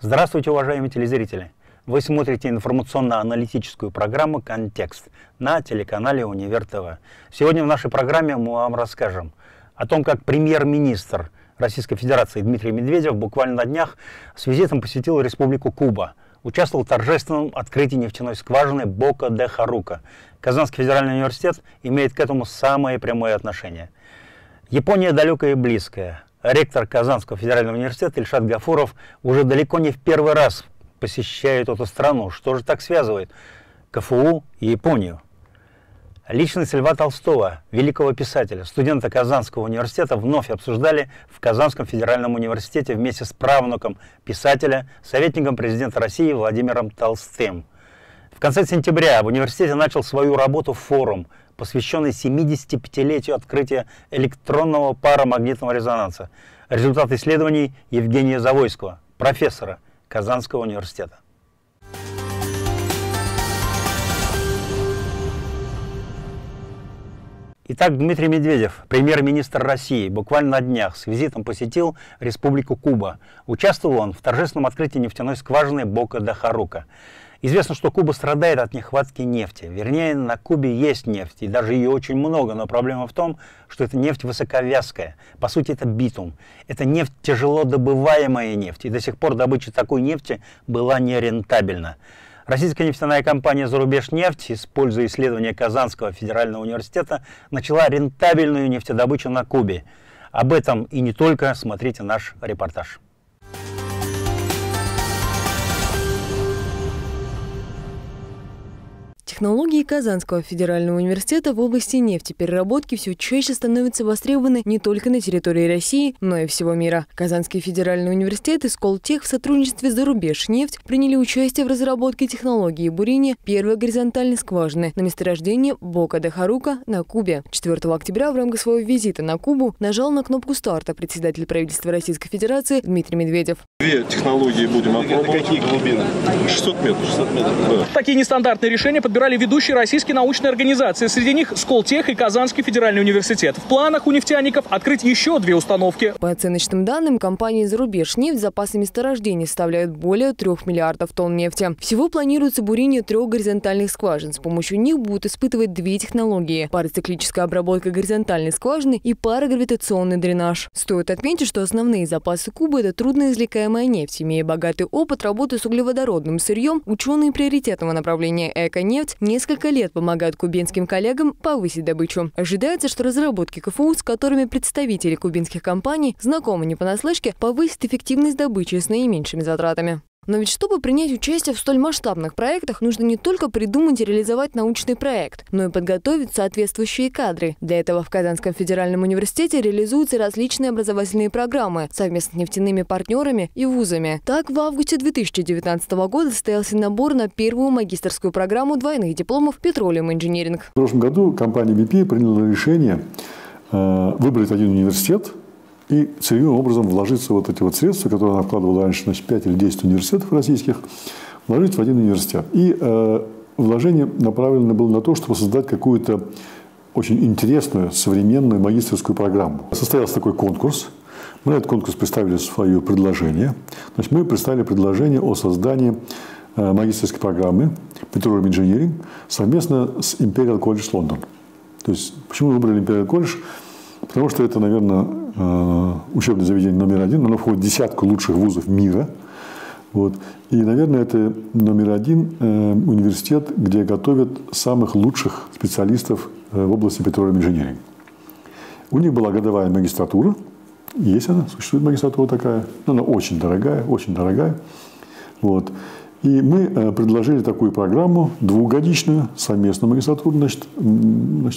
Здравствуйте, уважаемые телезрители! Вы смотрите информационно-аналитическую программу «Контекст» на телеканале Универ ТВ. Сегодня в нашей программе мы вам расскажем о том, как премьер-министр Российской Федерации Дмитрий Медведев буквально на днях с визитом посетил Республику Куба, участвовал в торжественном открытии нефтяной скважины Бока-де-Харука. Казанский федеральный университет имеет к этому самое прямое отношение. Япония далекая и близкая. Ректор Казанского федерального университета Ильшат Гафуров уже далеко не в первый раз посещает эту страну. Что же так связывает КФУ и Японию? Личность Льва Толстого, великого писателя, студента Казанского университета вновь обсуждали в Казанском федеральном университете вместе с правнуком писателя, советником президента России Владимиром Толстым. В конце сентября в университете начал свою работу форум, посвященный 75-летию открытия электронного парамагнитного резонанса. Результат исследований Евгения Завойского, профессора Казанского университета. Итак, Дмитрий Медведев, премьер-министр России, буквально на днях с визитом посетил Республику Куба. Участвовал он в торжественном открытии нефтяной скважины Бока-де-Харука. Известно, что Куба страдает от нехватки нефти. Вернее, на Кубе есть нефть, и даже ее очень много, но проблема в том, что эта нефть высоковязкая. По сути, это битум. Это нефть, тяжело добываемая нефть, и до сих пор добыча такой нефти была нерентабельна. Российская нефтяная компания «Зарубежнефть», используя исследования Казанского федерального университета, начала рентабельную нефтедобычу на Кубе. Об этом и не только, смотрите наш репортаж. Технологии Казанского федерального университета в области нефтепереработки все чаще становятся востребованы не только на территории России, но и всего мира. Казанский федеральный университет и Сколтех в сотрудничестве «Зарубежнефть» приняли участие в разработке технологии бурения первой горизонтальной скважины на месторождении Бока-де-Харука на Кубе. 4 октября в рамках своего визита на Кубу нажал на кнопку старта председатель правительства Российской Федерации Дмитрий Медведев. Две технологии будем опробовать. Какие глубины? 600 метров. 600 метров. Да. Такие нестандартные решения подбирают ведущие российские научные организации. Среди них Сколтех и Казанский федеральный университет. В планах у нефтяников открыть еще две установки. По оценочным данным, компании «Зарубежнефть» запасы месторождений составляют более 3 миллиардов тонн нефти. Всего планируется бурение 3 горизонтальных скважин. С помощью них будут испытывать две технологии – парациклическая обработка горизонтальной скважины и парагравитационный дренаж. Стоит отметить, что основные запасы Кубы – это трудноизвлекаемая нефть. Имея богатый опыт работы с углеводородным сырьем, ученые приоритетного направления «Эко-нефть» несколько лет помогают кубинским коллегам повысить добычу. Ожидается, что разработки КФУ, с которыми представители кубинских компаний знакомы не понаслышке, повысят эффективность добычи с наименьшими затратами. Но ведь чтобы принять участие в столь масштабных проектах, нужно не только придумать и реализовать научный проект, но и подготовить соответствующие кадры. Для этого в Казанском федеральном университете реализуются различные образовательные программы совместно с нефтяными партнерами и вузами. Так, в августе 2019 года состоялся набор на первую магистерскую программу двойных дипломов «Petroleum Engineering». В прошлом году компания BP приняла решение выбрать один университет и целевым образом вложиться вот эти вот средства, которые она вкладывала раньше, значит, 5 или 10 университетов российских, вложить в один университет. И вложение направлено было на то, чтобы создать какую-то очень интересную, современную магистерскую программу. Состоялся такой конкурс. Мы на этот конкурс представили свое предложение. Значит, мы представили предложение о создании магистерской программы «Petroleum Engineering» совместно с Imperial College London. То есть, почему мы выбрали Imperial College? Потому что это, наверное, учебное заведение №1, оно входит в десятку лучших вузов мира. Вот. И, наверное, это №1 университет, где готовят самых лучших специалистов в области Petroleum Engineering. У них была годовая магистратура, есть она, существует магистратура такая, но она очень дорогая, очень дорогая. Вот. И мы предложили такую программу, двухгодичную, совместную магистратуру. Значит,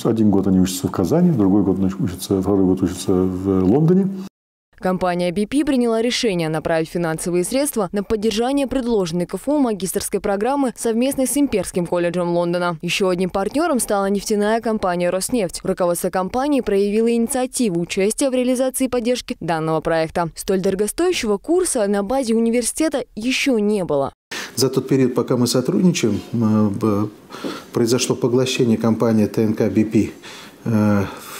один год они учатся в Казани, другой год учатся, второй год учатся в Лондоне. Компания BP приняла решение направить финансовые средства на поддержание предложенной КФУ магистерской программы совместно с Имперским колледжем Лондона. Еще одним партнером стала нефтяная компания «Роснефть». Руководство компании проявило инициативу участия в реализации и поддержке данного проекта. Столь дорогостоящего курса на базе университета еще не было. За тот период, пока мы сотрудничаем, произошло поглощение компании ТНК BP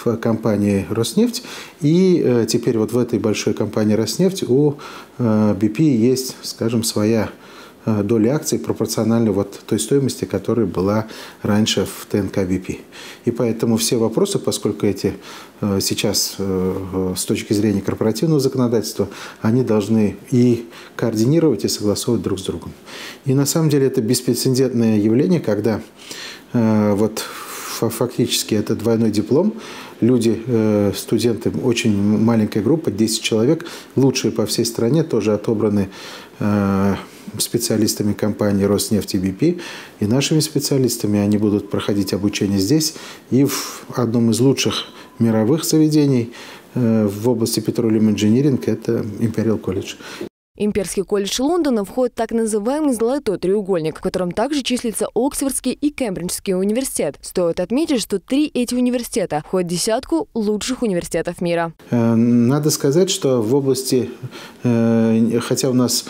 в компании «Роснефть». И теперь вот в этой большой компании «Роснефть» у BP есть, скажем, своя доля акций пропорциональна вот той стоимости, которая была раньше в ТНК BP. И поэтому все вопросы, поскольку эти сейчас с точки зрения корпоративного законодательства, они должны и координировать, и согласовывать друг с другом. И на самом деле это беспрецедентное явление, когда вот фактически это двойной диплом. Люди, студенты, очень маленькая группа, 10 человек, лучшие по всей стране, тоже отобраны специалистами компании «Роснефть» и BP, и нашими специалистами. Они будут проходить обучение здесь и в одном из лучших мировых заведений в области Petroleum Engineering – это Imperial College. Имперский колледж Лондона входит в так называемый «золотой треугольник», в котором также числится Оксфордский и Кембриджский университет. Стоит отметить, что три эти университета входят в десятку лучших университетов мира. Надо сказать, что в области, хотя у нас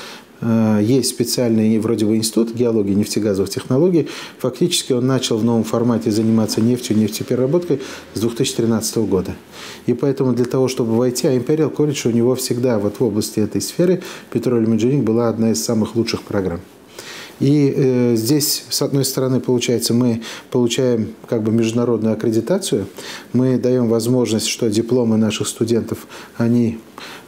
есть специальный вроде бы институт геологии, нефтегазовых технологий. Фактически он начал в новом формате заниматься нефтью, нефтепереработкой с 2013 года. И поэтому для того, чтобы войти, а Imperial College у него всегда вот в области этой сферы Petroleum Engineering была одна из самых лучших программ. И здесь, с одной стороны, получается, мы получаем как бы международную аккредитацию, мы даем возможность, что дипломы наших студентов, они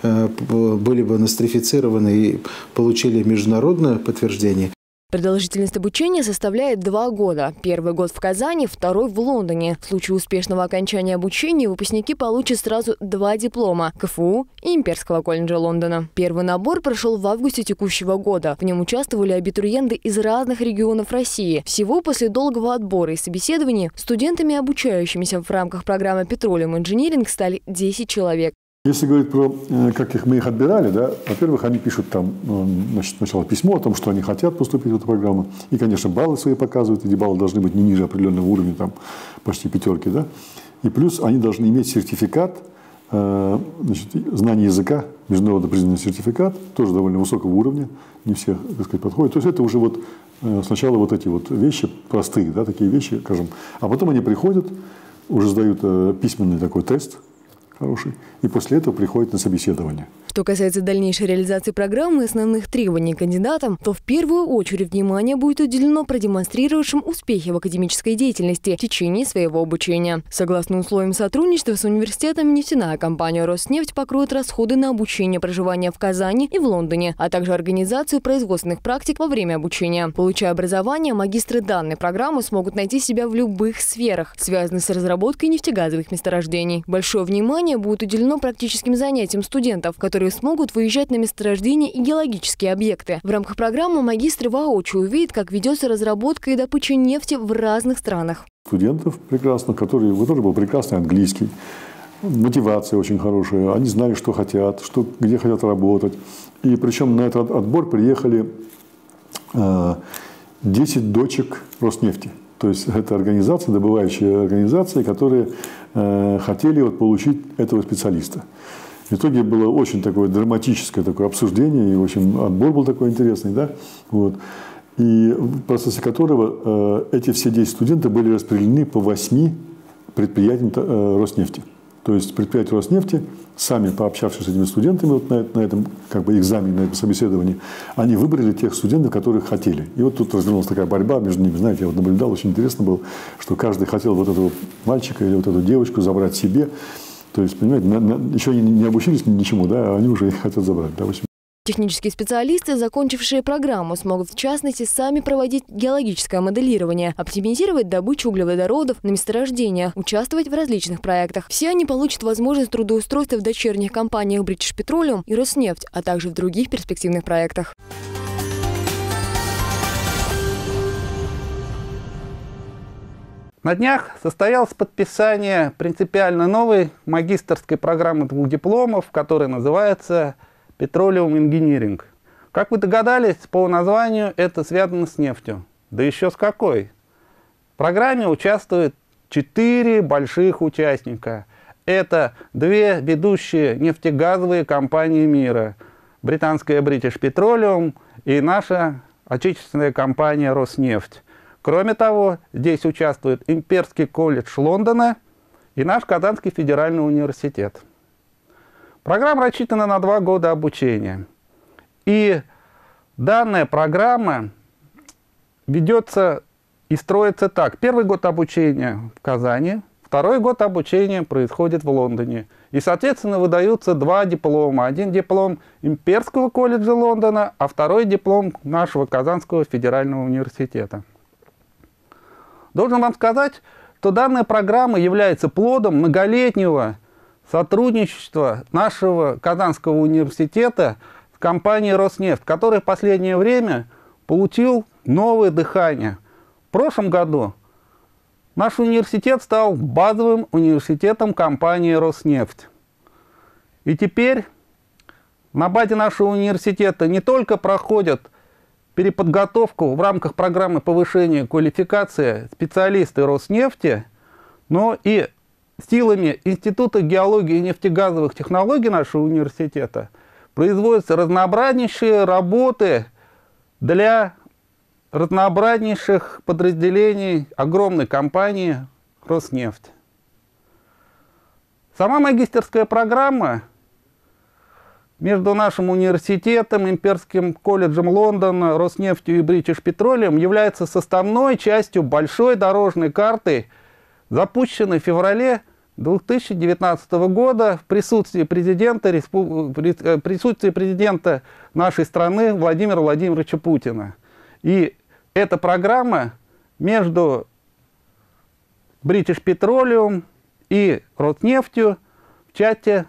были бы нострифицированы и получили международное подтверждение. Продолжительность обучения составляет 2 года. Первый год в Казани, второй в Лондоне. В случае успешного окончания обучения выпускники получат сразу 2 диплома – КФУ и Имперского колледжа Лондона. Первый набор прошел в августе текущего года. В нем участвовали абитуриенты из разных регионов России. Всего после долгого отбора и собеседований студентами, обучающимися в рамках программы Petroleum Engineering, стали 10 человек. Если говорить про, как мы их отбирали, да, во-первых, они пишут там, значит, сначала письмо о том, что они хотят поступить в эту программу, и, конечно, баллы свои показывают, эти баллы должны быть не ниже определенного уровня, там, почти 5, да, и плюс они должны иметь сертификат, значит, знание языка, международно признанный сертификат, тоже довольно высокого уровня, не все, так сказать, подходят, то есть это уже вот сначала вот эти вот вещи простые, да, такие вещи, скажем, а потом они приходят, уже сдают письменный такой тест, хороший. И после этого приходит на собеседование. Что касается дальнейшей реализации программы и основных требований к кандидатам, то в первую очередь внимание будет уделено продемонстрировавшим успехи в академической деятельности в течение своего обучения. Согласно условиям сотрудничества с университетом, нефтяная компания «Роснефть» покроет расходы на обучение, проживание в Казани и в Лондоне, а также организацию производственных практик во время обучения. Получая образование, магистры данной программы смогут найти себя в любых сферах, связанных с разработкой нефтегазовых месторождений. Большое внимание будет уделено практическим занятиям студентов, которые смогут выезжать на месторождения и геологические объекты. В рамках программы магистры воочию увидят, как ведется разработка и добыча нефти в разных странах. Студентов прекрасно, у которых был прекрасный английский, мотивация очень хорошая, они знали, что хотят, где хотят работать. И причем на этот отбор приехали 10 дочек Роснефти. То есть это организация, добывающие организации, которые хотели вот получить этого специалиста. В итоге было очень такое драматическое такое обсуждение, и, в общем, отбор был такой интересный, да, вот. И в процессе которого эти все 10 студентов были распределены по 8 предприятиям Роснефти. То есть предприятия Роснефти, сами пообщавшись с этими студентами вот на этом как бы экзамене, на этом собеседовании, они выбрали тех студентов, которых хотели. И вот тут развернулась такая борьба между ними. Знаете, я вот наблюдал, очень интересно было, что каждый хотел вот этого мальчика или вот эту девочку забрать себе. То есть, понимаете, еще они не обучились ничему, да, они уже их хотят забрать. Да, технические специалисты, закончившие программу, смогут в частности сами проводить геологическое моделирование, оптимизировать добычу углеводородов на месторождениях, участвовать в различных проектах. Все они получат возможность трудоустройства в дочерних компаниях British Petroleum и Роснефть, а также в других перспективных проектах. На днях состоялось подписание принципиально новой магистерской программы 2 дипломов, которая называется Petroleum Engineering. Как вы догадались, по названию это связано с нефтью. Да еще с какой? В программе участвуют 4 больших участника. Это 2 ведущие нефтегазовые компании мира. Британская British Petroleum и наша отечественная компания «Роснефть». Кроме того, здесь участвует Имперский колледж Лондона и наш Казанский федеральный университет. Программа рассчитана на 2 года обучения. И данная программа ведется и строится так. 1-й год обучения в Казани, 2-й год обучения происходит в Лондоне. И, соответственно, выдаются 2 диплома. 1 диплом Имперского колледжа Лондона, а 2-й диплом нашего Казанского федерального университета. Должен вам сказать, что данная программа является плодом многолетнего сотрудничества нашего Казанского университета с компанией «Роснефть», который в последнее время получил новое дыхание. В прошлом году наш университет стал базовым университетом компании «Роснефть». И теперь на базе нашего университета не только проходят переподготовку в рамках программы повышения квалификации специалисты «Роснефти», но и силами Института геологии и нефтегазовых технологий нашего университета производятся разнообразнейшие работы для разнообразнейших подразделений огромной компании «Роснефть». Сама магистерская программа между нашим университетом, Имперским колледжем Лондона, «Роснефтью» и British Petroleum является составной частью большой дорожной карты, запущенной в феврале 2019 года в присутствии президента нашей страны Владимира Владимировича Путина. И эта программа между British Petroleum и «Роснефтью» в части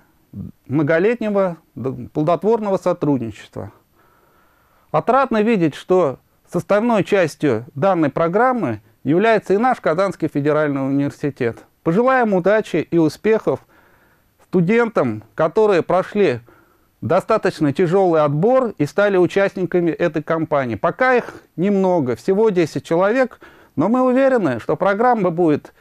многолетнего плодотворного сотрудничества. Отрадно видеть, что составной частью данной программы является и наш Казанский федеральный университет. Пожелаем удачи и успехов студентам, которые прошли достаточно тяжелый отбор и стали участниками этой кампании. Пока их немного, всего 10 человек, но мы уверены, что программа будет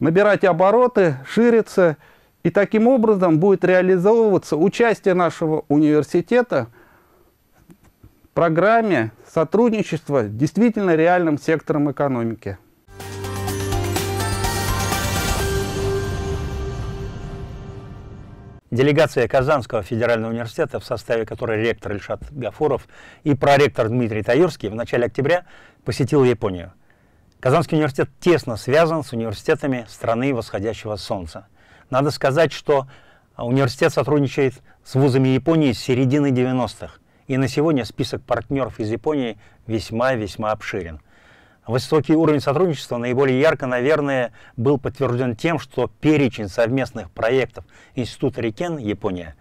набирать обороты, шириться, и таким образом будет реализовываться участие нашего университета в программе сотрудничества с действительно реальным сектором экономики. Делегация Казанского федерального университета, в составе которой ректор Ильшат Гафуров и проректор Дмитрий Таюрский, в начале октября посетила Японию. Казанский университет тесно связан с университетами страны восходящего солнца. Надо сказать, что университет сотрудничает с вузами Японии с середины 90-х. И на сегодня список партнеров из Японии весьма-весьма обширен. Высокий уровень сотрудничества наиболее ярко, наверное, был подтвержден тем, что перечень совместных проектов Института Рикен «Япония»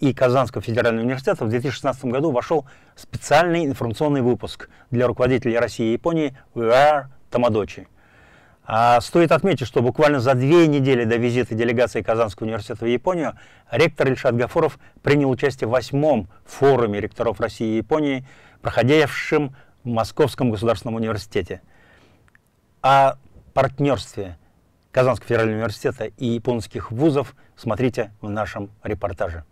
и Казанского федерального университета в 2016 году вошел в специальный информационный выпуск для руководителей России и Японии «We are Tamagotchi». А стоит отметить, что буквально за 2 недели до визита делегации Казанского университета в Японию ректор Ильшат Гафуров принял участие в 8-м форуме ректоров России и Японии, проходившем в Московском государственном университете. О партнерстве Казанского федерального университета и японских вузов смотрите в нашем репортаже.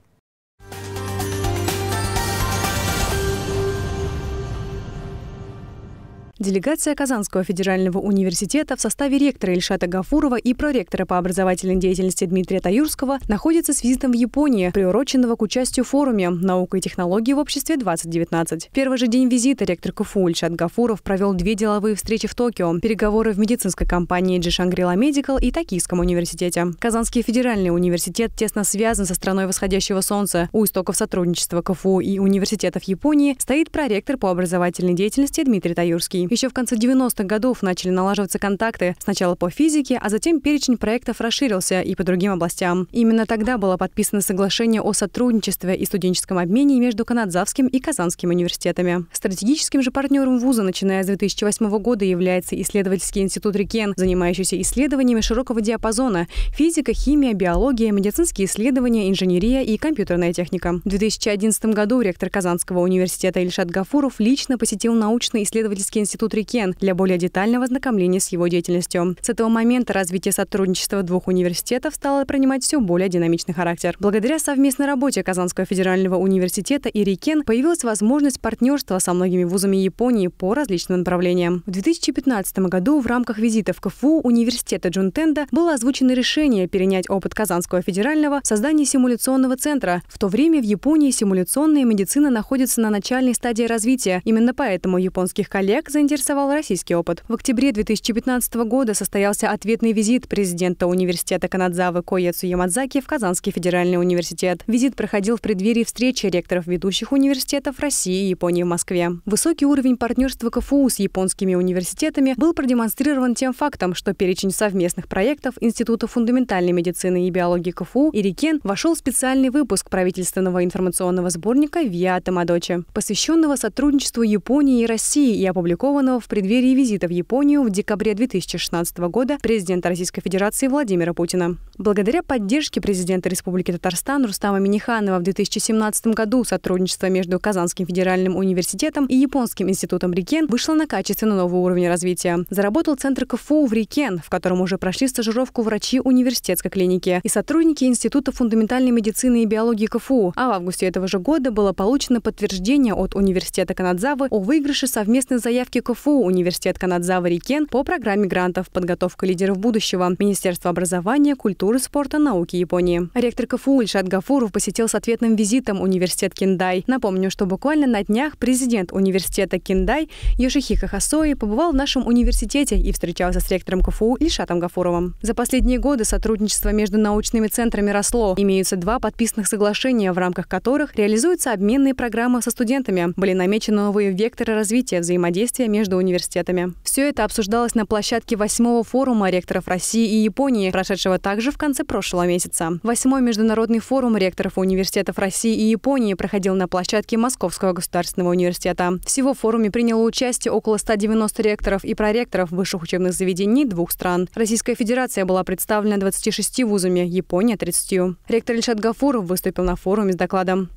Делегация Казанского федерального университета в составе ректора Ильшата Гафурова и проректора по образовательной деятельности Дмитрия Таюрского находится с визитом в Японию, приуроченного к участию в форуме «Наука и технологии в обществе 2019». В первый же день визита ректор КФУ Ильшат Гафуров провел 2 деловые встречи в Токио, переговоры в медицинской компании Shangri-La Medical и Токийском университете. Казанский федеральный университет тесно связан со страной восходящего солнца. У истоков сотрудничества КФУ и университетов Японии стоит проректор по образовательной деятельности Дмитрий Таюрский. Еще в конце 90-х годов начали налаживаться контакты, сначала по физике, а затем перечень проектов расширился и по другим областям. Именно тогда было подписано соглашение о сотрудничестве и студенческом обмене между Канадзавским и Казанским университетами. Стратегическим же партнером вуза, начиная с 2008 года, является исследовательский институт Рикен, занимающийся исследованиями широкого диапазона – физика, химия, биология, медицинские исследования, инженерия и компьютерная техника. В 2011 году ректор Казанского университета Ильшат Гафуров лично посетил научно-исследовательский институт Институт РИКЕН для более детального ознакомления с его деятельностью. С этого момента развитие сотрудничества двух университетов стало принимать все более динамичный характер. Благодаря совместной работе Казанского федерального университета и РИКЕН появилась возможность партнерства со многими вузами Японии по различным направлениям. В 2015 году в рамках визита в КФУ университета Джунтенда было озвучено решение перенять опыт Казанского федерального в создании симуляционного центра. В то время в Японии симуляционная медицина находится на начальной стадии развития. Именно поэтому японских коллег заинтересовал российский опыт. В октябре 2015 года состоялся ответный визит президента университета Канадзавы Коэцу Ямадзаки в Казанский федеральный университет. Визит проходил в преддверии встречи ректоров ведущих университетов России и Японии в Москве. Высокий уровень партнерства КФУ с японскими университетами был продемонстрирован тем фактом, что перечень совместных проектов Института фундаментальной медицины и биологии КФУ и РИКЕН вошел в специальный выпуск правительственного информационного сборника «Виа Тамадочи», посвященного сотрудничеству Японии и России и опубликованного в преддверии визита в Японию в декабре 2016 года президента Российской Федерации Владимира Путина. Благодаря поддержке президента Республики Татарстан Рустама Миниханова в 2017 году сотрудничество между Казанским федеральным университетом и Японским институтом РИКЕН вышло на качественно новый уровень развития. Заработал центр КФУ в РИКЕН, в котором уже прошли стажировку врачи университетской клиники и сотрудники Института фундаментальной медицины и биологии КФУ. А в августе этого же года было получено подтверждение от университета Канадзавы о выигрыше совместной заявки КФУ «Университет Канадзавы РИКЕН» по программе грантов «Подготовка лидеров будущего» Министерства образования, культуры, спорта, науки Японии. Ректор КФУ Ильшат Гафуров посетил с ответным визитом университет Киндай. Напомню, что буквально на днях президент университета Киндай Йошихико Хасои побывал в нашем университете и встречался с ректором КФУ Ильшатом Гафуровым. За последние годы сотрудничество между научными центрами росло. Имеются два подписанных соглашения, в рамках которых реализуются обменные программы со студентами. Были намечены новые векторы развития взаимодействия между университетами. Все это обсуждалось на площадке 8-го форума ректоров России и Японии, прошедшего также в конце прошлого месяца. 8-й международный форум ректоров университетов России и Японии проходил на площадке Московского государственного университета. Всего в форуме приняло участие около 190 ректоров и проректоров высших учебных заведений двух стран. Российская Федерация была представлена 26 вузами, Япония – 30. Ректор Ильшат Гафуров выступил на форуме с докладом.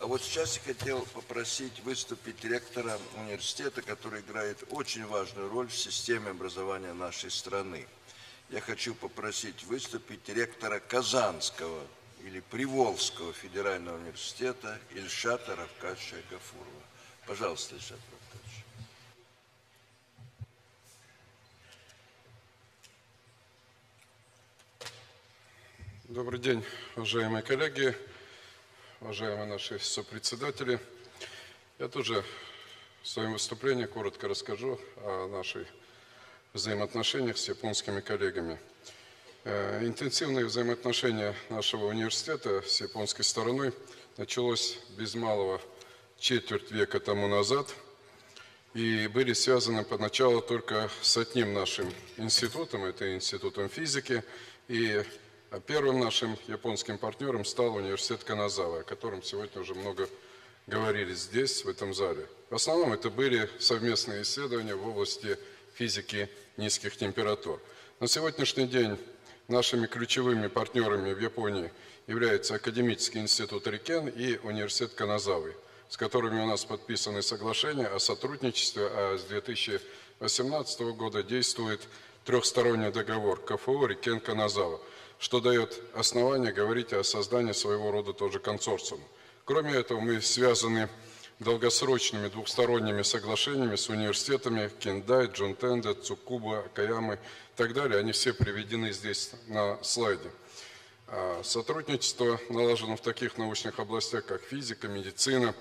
А вот сейчас я хотел попросить выступить ректора университета, который играет очень важную роль в системе образования нашей страны. Я хочу попросить выступить ректора Казанского или Приволжского федерального университета Ильшата Равкатовича Гафурова. Пожалуйста, Ильшат Равкатович. Добрый день, уважаемые коллеги, уважаемые наши сопредседатели. Я тоже в своем выступлении коротко расскажу о наших взаимоотношениях с японскими коллегами. Интенсивные взаимоотношения нашего университета с японской стороной началось без малого четверть века тому назад и были связаны поначалу только с одним нашим институтом, это институтом физики, и первым нашим японским партнером стал университет Канадзавы, о котором сегодня уже много говорили здесь, в этом зале. В основном это были совместные исследования в области физики низких температур. На сегодняшний день нашими ключевыми партнерами в Японии являются Академический институт РИКЕН и университет Канадзавы, с которыми у нас подписаны соглашения о сотрудничестве, а с 2018 года действует трехсторонний договор КФУ РИКЕН Канадзава, что дает основание говорить о создании своего рода тоже консорциума. Кроме этого, мы связаны долгосрочными двухсторонними соглашениями с университетами Киндай, Джунтенда, Цукуба, Каямы и так далее. Они все приведены здесь на слайде. Сотрудничество налажено в таких научных областях, как физика, медицина,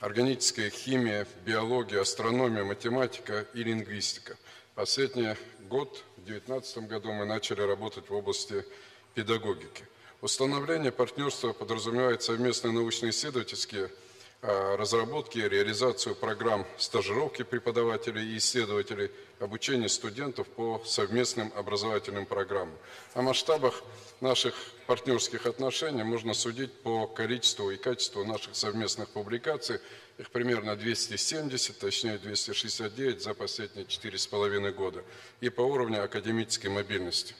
органическая химия, биология, астрономия, математика и лингвистика. Последний год, в 2019 году, мы начали работать в области педагогики. Установление партнерства подразумевает совместные научно-исследовательские разработки и реализацию программ стажировки преподавателей и исследователей, обучение студентов по совместным образовательным программам. О масштабах наших партнерских отношений можно судить по количеству и качеству наших совместных публикаций. Их примерно 270, точнее 269 за последние 4,5 года. И по уровню академической мобильности.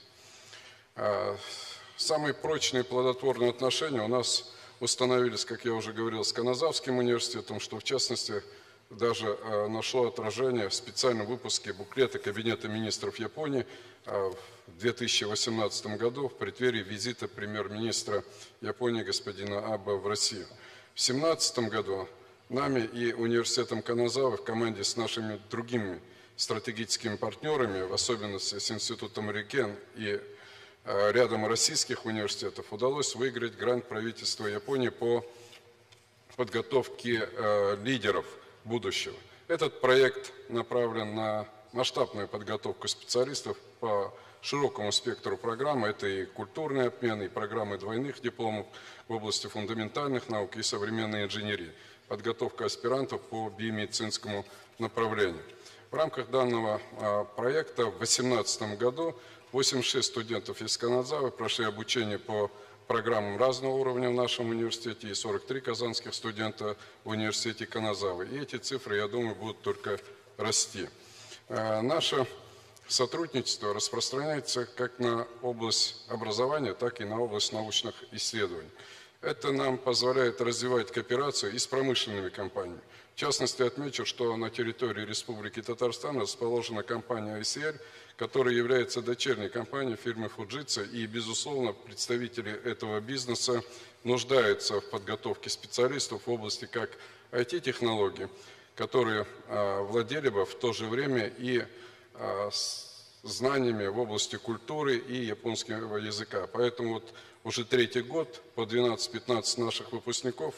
Самые прочные плодотворные отношения у нас установились, как я уже говорил, с Канадзавским университетом, что в частности даже нашло отражение в специальном выпуске буклета Кабинета министров Японии в 2018 году в преддверии визита премьер-министра Японии господина Абе в Россию. В 2017 году нами и университетом Каназавы в команде с нашими другими стратегическими партнерами, в особенности с институтом Рикен и рядом российских университетов, удалось выиграть грант правительства Японии по подготовке лидеров будущего. Этот проект направлен на масштабную подготовку специалистов по широкому спектру программ. Это и культурный обмен, и программы двойных дипломов в области фундаментальных наук и современной инженерии, подготовка аспирантов по биомедицинскому направлению. В рамках данного проекта в 2018 году 86 студентов из Канадзавы прошли обучение по программам разного уровня в нашем университете и 43 казанских студента в университете Каназавы. И эти цифры, я думаю, будут только расти. Наше сотрудничество распространяется как на область образования, так и на область научных исследований. Это нам позволяет развивать кооперацию и с промышленными компаниями. В частности, отмечу, что на территории Республики Татарстан расположена компания ICL, которая является дочерней компанией фирмы Fujitsu, и, безусловно, представители этого бизнеса нуждаются в подготовке специалистов в области как IT-технологий, которые владели бы в то же время и знаниями в области культуры и японского языка. Поэтому вот уже третий год по 12-15 наших выпускников,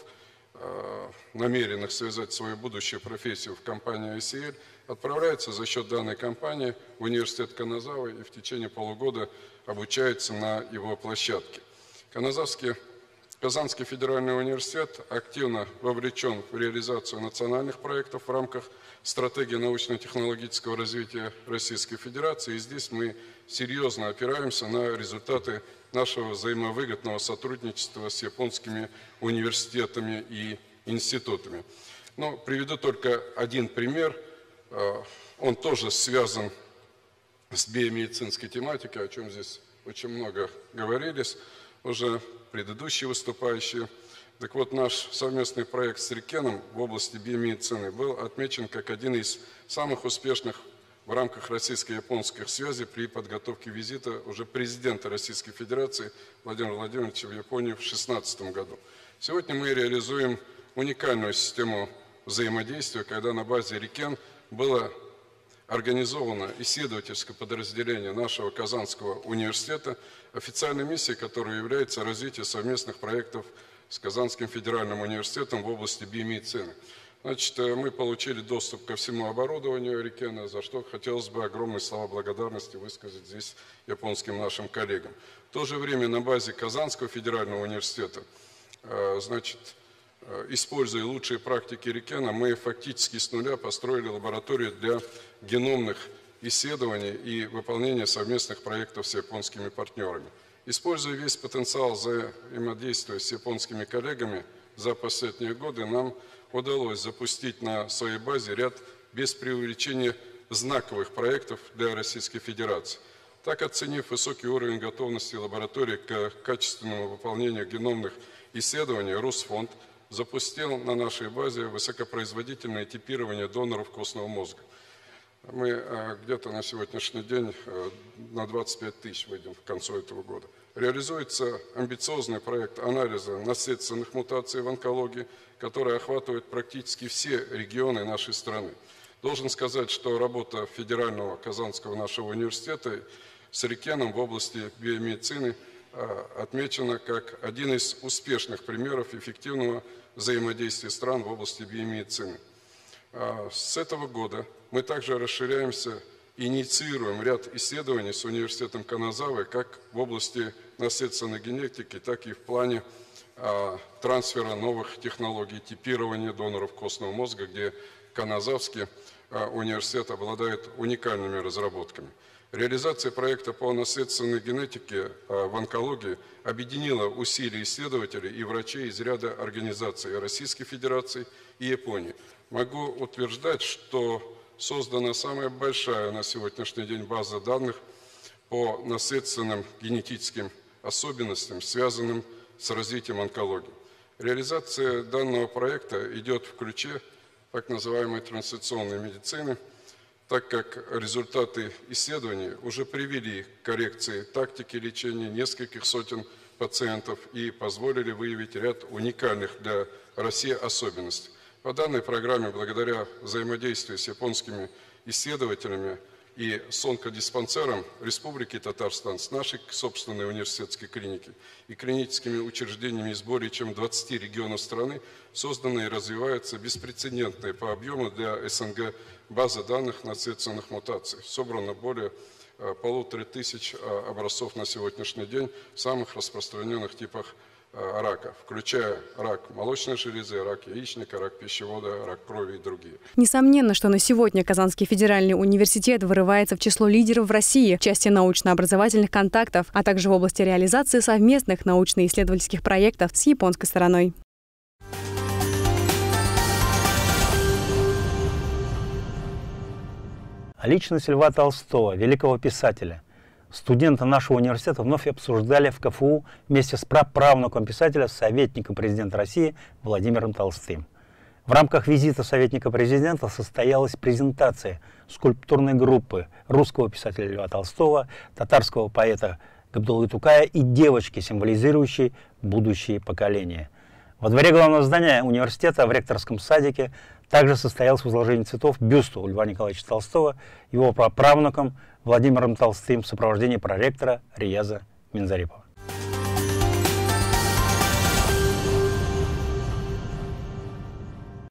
намеренных связать свою будущую профессию в компании ICL, отправляются за счет данной компании в университет Каназавы и в течение полугода обучаются на его площадке. Казанский федеральный университет активно вовлечен в реализацию национальных проектов в рамках стратегии научно-технологического развития Российской Федерации. И здесь мы серьезно опираемся на результаты нашего взаимовыгодного сотрудничества с японскими университетами и институтами. Но приведу только один пример. Он тоже связан с биомедицинской тематикой, о чем здесь очень много говорилось уже предыдущие выступающие. Так вот, наш совместный проект с Рикеном в области биомедицины был отмечен как один из самых успешных в рамках российско-японских связей при подготовке визита уже президента Российской Федерации Владимира Владимировича в Японию в 2016 году. Сегодня мы реализуем уникальную систему взаимодействия, когда на базе Рикен было организовано исследовательское подразделение нашего Казанского университета, официальной миссией которой является развитие совместных проектов с Казанским федеральным университетом в области биомедицины. Значит, мы получили доступ ко всему оборудованию Рикена, за что хотелось бы огромные слова благодарности высказать здесь японским нашим коллегам. В то же время на базе Казанского федерального университета, значит, используя лучшие практики Рикена, мы фактически с нуля построили лабораторию для геномных исследований и выполнения совместных проектов с японскими партнерами. Используя весь потенциал взаимодействия с японскими коллегами за последние годы, нам удалось запустить на своей базе ряд без преувеличения знаковых проектов для Российской Федерации. Так, оценив высокий уровень готовности лаборатории к качественному выполнению геномных исследований, Русфонд запустил на нашей базе высокопроизводительное типирование доноров костного мозга. Мы где-то на сегодняшний день на 25 тысяч выйдем к концу этого года. Реализуется амбициозный проект анализа наследственных мутаций в онкологии, который охватывает практически все регионы нашей страны. Должен сказать, что работа федерального Казанского нашего университета с Рикеном в области биомедицины отмечена как один из успешных примеров эффективного взаимодействия стран в области биомедицины. С этого года мы также расширяемся, инициируем ряд исследований с университетом Каназавы как в области наследственной генетики, так и в плане трансфера новых технологий типирования доноров костного мозга, где Каназавский университет обладает уникальными разработками. Реализация проекта по наследственной генетике в онкологии объединила усилия исследователей и врачей из ряда организаций Российской Федерации и Японии. Могу утверждать, что создана самая большая на сегодняшний день база данных по наследственным генетическим особенностям, связанным с развитием онкологии. Реализация данного проекта идет в ключе так называемой трансляционной медицины, так как результаты исследований уже привели к коррекции тактики лечения нескольких сотен пациентов и позволили выявить ряд уникальных для России особенностей. По данной программе, благодаря взаимодействию с японскими исследователями и с онкодиспансером Республики Татарстан, с нашей собственной университетской клиники и клиническими учреждениями из более чем 20 регионов страны созданы и развиваются беспрецедентные по объему для СНГ базы данных наследственных мутаций. Собрано более 1500 образцов на сегодняшний день в самых распространенных типах рака, включая рак молочной железы, рак яичника, рак пищевода, рак крови и другие. Несомненно, что на сегодня Казанский федеральный университет вырывается в число лидеров в России в части научно-образовательных контактов, а также в области реализации совместных научно-исследовательских проектов с японской стороной. Личность Льва Толстого, великого писателя, студента нашего университета вновь обсуждали в КФУ вместе с праправнуком писателя, советником президента России Владимиром Толстым. В рамках визита советника президента состоялась презентация скульптурной группы русского писателя Льва Толстого, татарского поэта Габдуллы Тукая и девочки, символизирующей будущие поколения. Во дворе главного здания университета в ректорском садике также состоялось возложение цветов бюсту Льва Николаевича Толстого, его праправнуком Владимиром Толстым в сопровождении проректора Рияза Минзарипова.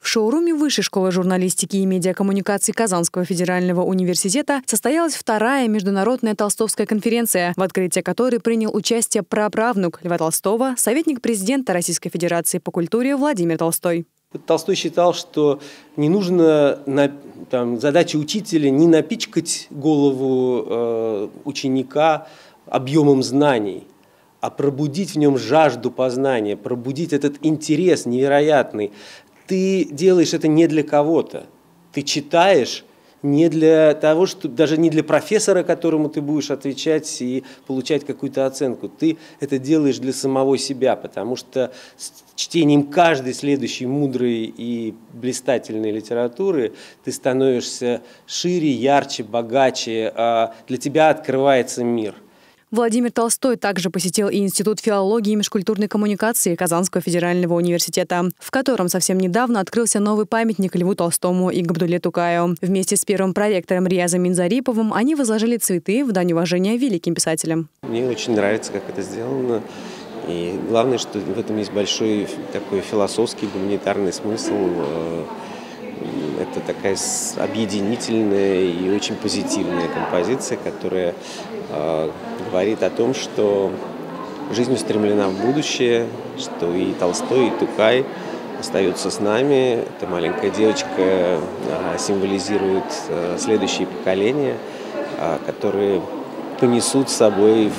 В шоуруме Высшей школы журналистики и медиакоммуникации Казанского федерального университета состоялась вторая международная толстовская конференция, в открытии которой принял участие праправнук Льва Толстого, советник президента Российской Федерации по культуре Владимир Толстой. Толстой считал, что не нужно задача учителя не напичкать голову ученика объемом знаний, а пробудить в нем жажду познания, пробудить этот интерес невероятный. Ты делаешь это не для кого-то, ты читаешь не для того, что, даже не для профессора, которому ты будешь отвечать и получать какую-то оценку. Ты это делаешь для самого себя, потому что с чтением каждой следующей мудрой и блистательной литературы ты становишься шире, ярче, богаче, а для тебя открывается мир. Владимир Толстой также посетил и Институт филологии и межкультурной коммуникации Казанского федерального университета, в котором совсем недавно открылся новый памятник Льву Толстому и Габдулле Тукаю. Вместе с первым проректором Риязом Минзариповым они возложили цветы в дань уважения великим писателям. Мне очень нравится, как это сделано. И главное, что в этом есть большой такой философский, гуманитарный смысл. Это такая объединительная и очень позитивная композиция, которая говорит о том, что жизнь устремлена в будущее, что и Толстой, и Тукай остаются с нами. Эта маленькая девочка символизирует следующие поколения, которые понесут с собой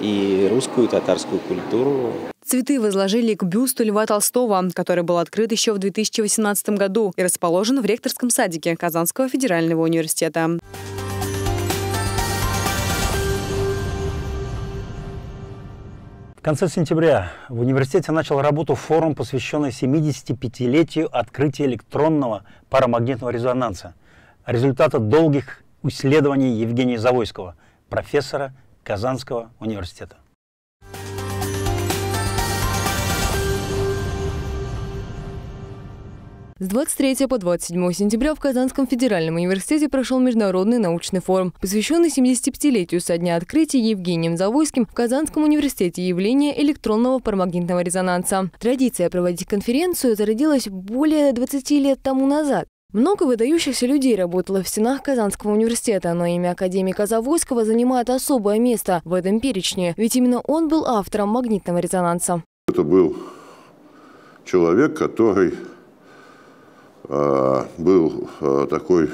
и русскую, и татарскую культуру. Цветы возложили к бюсту Льва Толстого, который был открыт еще в 2018 году и расположен в ректорском садике Казанского федерального университета. В конце сентября в университете начал работу форум, посвященный 75-летию открытия электронного парамагнитного резонанса, результата долгих исследований Евгения Завойского, профессора Казанского университета. С 23 по 27 сентября в Казанском федеральном университете прошел международный научный форум, посвященный 75-летию со дня открытия Евгением Завойским в Казанском университете явления электронного парамагнитного резонанса. Традиция проводить конференцию зародилась более 20 лет тому назад. Много выдающихся людей работало в стенах Казанского университета, но имя академика Завойского занимает особое место в этом перечне, ведь именно он был автором магнитного резонанса. Это был человек, который был такой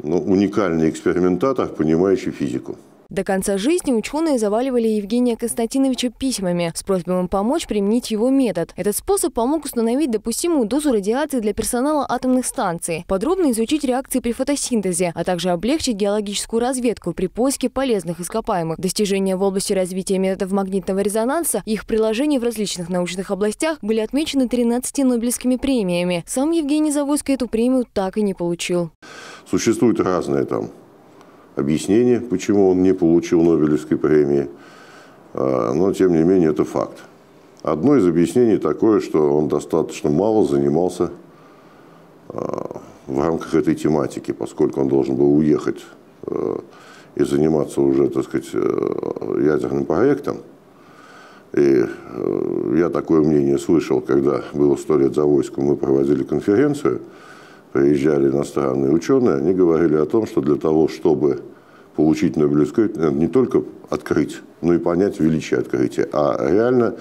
уникальный экспериментатор, понимающий физику. До конца жизни ученые заваливали Евгения Константиновича письмами с просьбой помочь применить его метод. Этот способ помог установить допустимую дозу радиации для персонала атомных станций, подробно изучить реакции при фотосинтезе, а также облегчить геологическую разведку при поиске полезных ископаемых. Достижения в области развития методов магнитного резонанса и их приложений в различных научных областях были отмечены 13 Нобелевскими премиями. Сам Евгений Завойский эту премию так и не получил. Существуют разные там объяснения, почему он не получил Нобелевской премии, но тем не менее это факт. Одно из объяснений такое, что он достаточно мало занимался в рамках этой тематики, поскольку он должен был уехать и заниматься уже, так сказать, ядерным проектом. И я такое мнение слышал, когда было 100 лет Завойскому, мы проводили конференцию, приезжали иностранные ученые, они говорили о том, что для того, чтобы получить Нобелевскую, надо не только открыть, но и понять величие открытия, а реально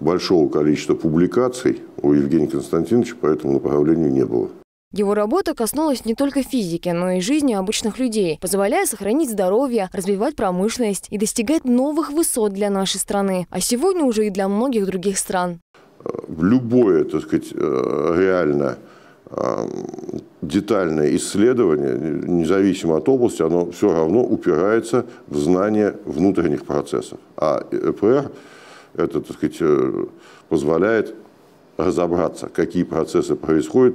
большого количества публикаций у Евгения Константиновича по этому направлению не было. Его работа коснулась не только физики, но и жизни обычных людей, позволяя сохранить здоровье, развивать промышленность и достигать новых высот для нашей страны, а сегодня уже и для многих других стран. Любое, так сказать, реально детальное исследование, независимо от области, оно все равно упирается в знание внутренних процессов. А ЭПР это, так сказать, позволяет разобраться, какие процессы происходят,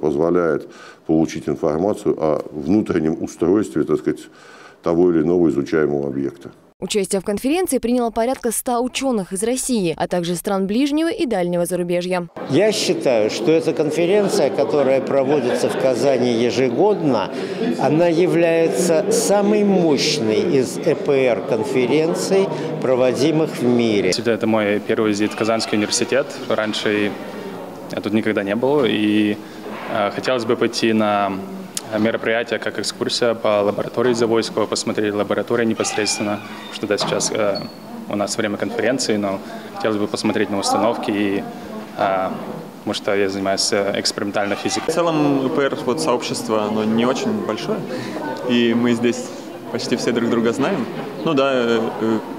позволяет получить информацию о внутреннем устройстве, так сказать, того или иного изучаемого объекта. Участие в конференции приняло порядка 100 ученых из России, а также стран ближнего и дальнего зарубежья. Я считаю, что эта конференция, которая проводится в Казани ежегодно, она является самой мощной из ЭПР-конференций, проводимых в мире. Это мой первый визит в Казанский университет. Раньше я тут никогда не был, и хотелось бы пойти на мероприятие, как экскурсия по лаборатории Завойского, посмотреть лабораторию непосредственно, что да, сейчас у нас время конференции, но хотелось бы посмотреть на установки, и, потому что я занимаюсь экспериментальной физикой. В целом ЭПР, вот, сообщество, оно не очень большое, и мы здесь почти все друг друга знаем. Ну да,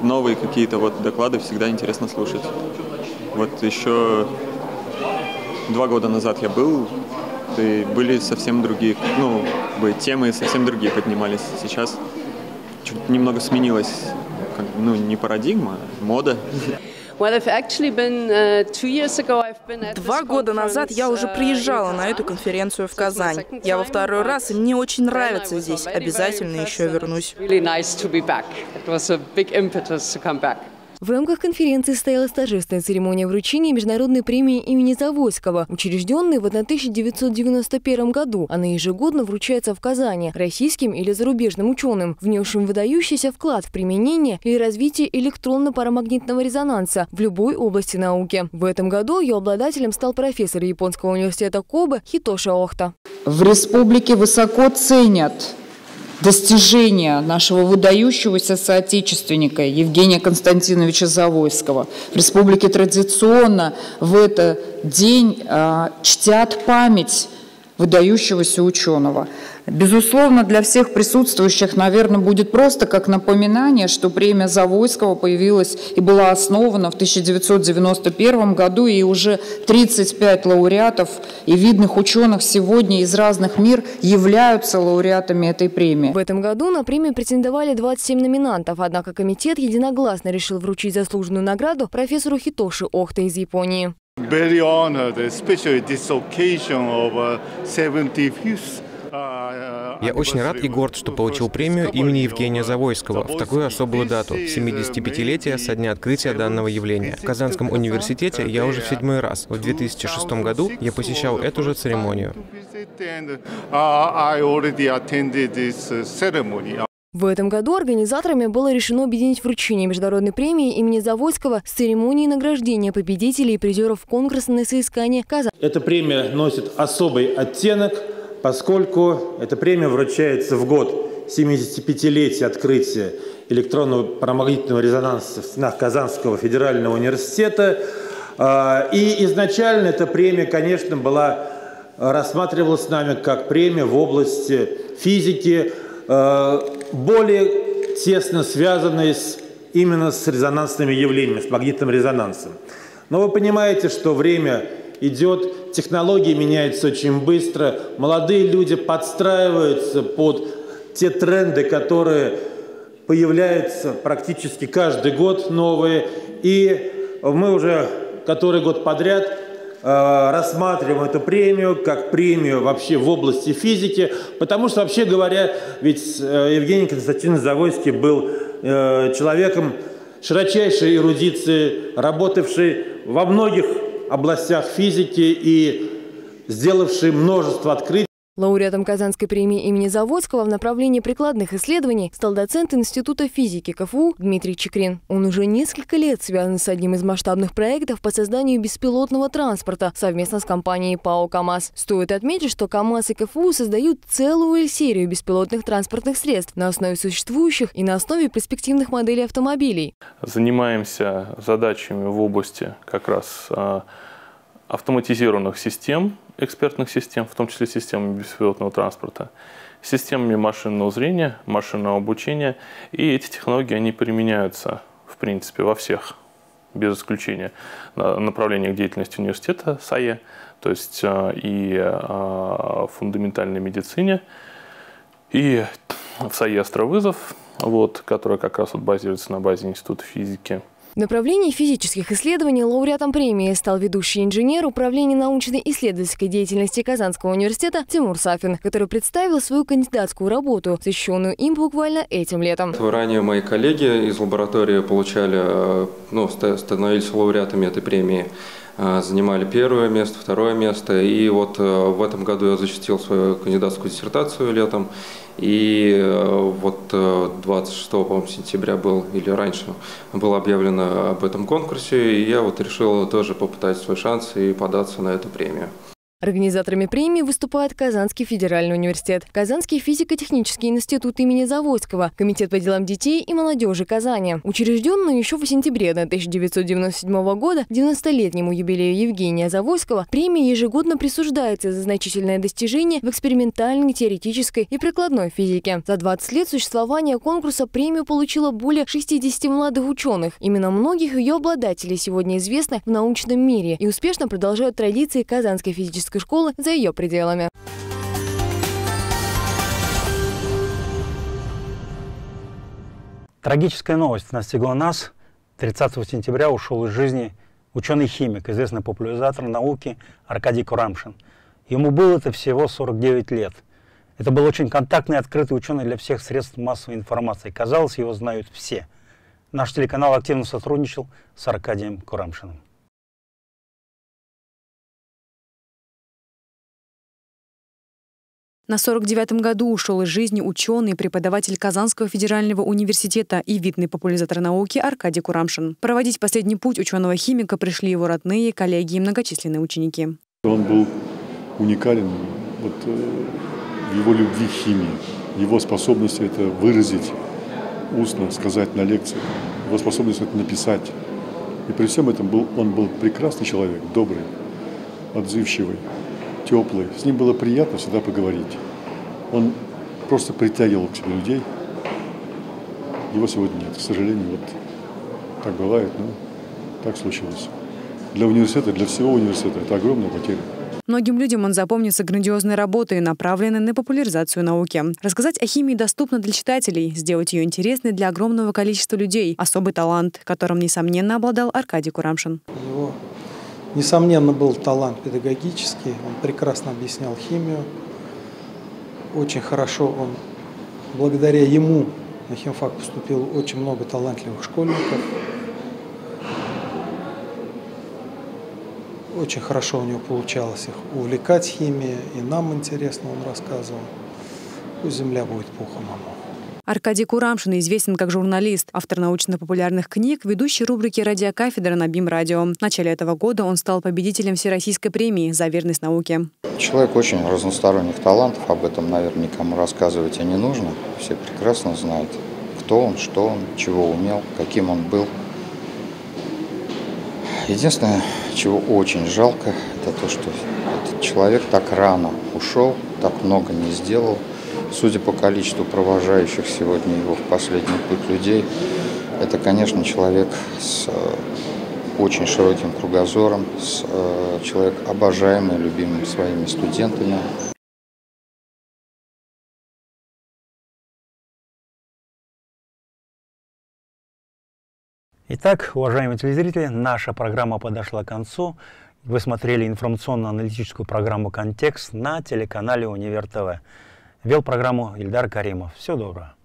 новые какие-то вот доклады всегда интересно слушать. Вот еще 2 года назад я был, и были совсем другие, ну, темы совсем другие поднимались. Сейчас чуть немного сменилась, ну, не парадигма, а мода. 2 года назад я уже приезжала на эту конференцию в Казань. Я во второй раз, и мне очень нравится здесь. Обязательно еще вернусь. В рамках конференции состоялась торжественная церемония вручения международной премии имени Завойского, учрежденной в 1991 году. Она ежегодно вручается в Казани российским или зарубежным ученым, внесшим выдающийся вклад в применение или развитие электронно-парамагнитного резонанса в любой области науки. В этом году ее обладателем стал профессор Японского университета Кобе Хитоши Охта. В республике высоко ценят достижения нашего выдающегося соотечественника Евгения Константиновича Завойского. В республике традиционно в этот день чтят память выдающегося ученого. Безусловно, для всех присутствующих, наверное, будет просто как напоминание, что премия Завойского появилась и была основана в 1991 году, и уже 35 лауреатов и видных ученых сегодня из разных мир являются лауреатами этой премии. В этом году на премию претендовали 27 номинантов, однако комитет единогласно решил вручить заслуженную награду профессору Хитоши Охта из Японии. Very honored, especially this occasion of 75th. Я очень рад и горд, что получил премию имени Евгения Завойского в такую особую дату — 75-летие со дня открытия данного явления. В Казанском университете я уже в 7-й раз. В 2006 году я посещал эту же церемонию. В этом году организаторами было решено объединить вручение международной премии имени Завойского с церемонией награждения победителей и призеров конкурса на соискание Казани. Эта премия носит особый оттенок, поскольку эта премия вручается в год 75-летия открытия электронного парамагнитного резонанса в стенах Казанского федерального университета. И изначально эта премия, конечно, рассматривалась нами как премия в области физики, более тесно связаны именно с резонансными явлениями, с магнитным резонансом. Но вы понимаете, что время идет, технологии меняются очень быстро, молодые люди подстраиваются под те тренды, которые появляются практически каждый год новые. И мы уже который год подряд рассматриваем эту премию как премию вообще в области физики, потому что, вообще говоря, ведь Евгений Константинович Завойский был человеком широчайшей эрудиции, работавший во многих областях физики и сделавший множество открытий. Лауреатом Казанской премии имени Завойского в направлении прикладных исследований стал доцент Института физики КФУ Дмитрий Чикрин. Он уже несколько лет связан с одним из масштабных проектов по созданию беспилотного транспорта совместно с компанией ПАО «КамАЗ». Стоит отметить, что КамАЗ и КФУ создают целую серию беспилотных транспортных средств на основе существующих и на основе перспективных моделей автомобилей. Занимаемся задачами в области как раз автоматизированных систем, экспертных систем, в том числе системами беспилотного транспорта, системами машинного зрения, машинного обучения. И эти технологии, они применяются, в принципе, во всех, без исключения, направлениях деятельности университета САЕ, то есть и в фундаментальной медицине, и в САЕ «Островызов», вот, которая как раз вот базируется на базе Института физики. В направлении физических исследований лауреатом премии стал ведущий инженер Управления научно-исследовательской деятельности Казанского университета Тимур Сафин, который представил свою кандидатскую работу, защищенную им буквально этим летом. Ранее мои коллеги из лаборатории получали, становились лауреатами этой премии, занимали первое место, второе место. И вот в этом году я защитил свою кандидатскую диссертацию летом. И вот 26 сентября был, или раньше, было объявлено об этом конкурсе, и я вот решил тоже попытать свой шанс и податься на эту премию. Организаторами премии выступает Казанский федеральный университет, Казанский физико-технический институт имени Завойского, Комитет по делам детей и молодежи Казани, учрежденный еще в сентябре 1997 года, 90-летнему юбилею Евгения Завойского. Премия ежегодно присуждается за значительное достижение в экспериментальной, теоретической и прикладной физике. За 20 лет существования конкурса премию получило более 60 молодых ученых. Именно многих ее обладателей сегодня известны в научном мире и успешно продолжают традиции Казанской физической школы за ее пределами. Трагическая новость настигла нас. 30 сентября ушел из жизни ученый-химик, известный популяризатор науки Аркадий Курамшин. Ему было-то всего 49 лет. Это был очень контактный, открытый ученый для всех средств массовой информации. Казалось, его знают все. Наш телеканал активно сотрудничал с Аркадием Курамшиным. На 49-м году ушел из жизни ученый, преподаватель Казанского федерального университета и видный популяризатор науки Аркадий Курамшин. Проводить последний путь ученого-химика пришли его родные, коллеги и многочисленные ученики. Он был уникален вот, в его любви к химии, его способность это выразить устно, сказать на лекциях, его способность это написать. И при всем этом он был прекрасный человек, добрый, отзывчивый. Теплый. С ним было приятно всегда поговорить. Он просто притягивал к себе людей. Его сегодня нет. К сожалению, вот так бывает, но так случилось. Для университета, для всего университета это огромная потеря. Многим людям он запомнится грандиозной работой, направленной на популяризацию науки. Рассказать о химии доступно для читателей, сделать ее интересной для огромного количества людей. Особый талант, которым, несомненно, обладал Аркадий Курамшин. Несомненно, был талант педагогический, он прекрасно объяснял химию, очень хорошо он, благодаря ему на химфак поступило очень много талантливых школьников, очень хорошо у него получалось их увлекать химией, и нам интересно он рассказывал, пусть земля будет пухом ему. Аркадий Курамшин известен как журналист, автор научно-популярных книг, ведущий рубрики «Радиокафедра» на БИМ-радио. В начале этого года он стал победителем Всероссийской премии за верность науке. Человек очень разносторонних талантов, об этом, наверное, никому рассказывать и не нужно. Все прекрасно знают, кто он, что он, чего умел, каким он был. Единственное, чего очень жалко, это то, что этот человек так рано ушел, так много не сделал. Судя по количеству провожающих сегодня его в последний путь людей, это, конечно, человек с очень широким кругозором, человек обожаемый, любимым своими студентами. Итак, уважаемые телезрители, наша программа подошла к концу. Вы смотрели информационно-аналитическую программу «Контекст» на телеканале «Универ ТВ». Вел программу Ильдар Каримов. Всего доброго.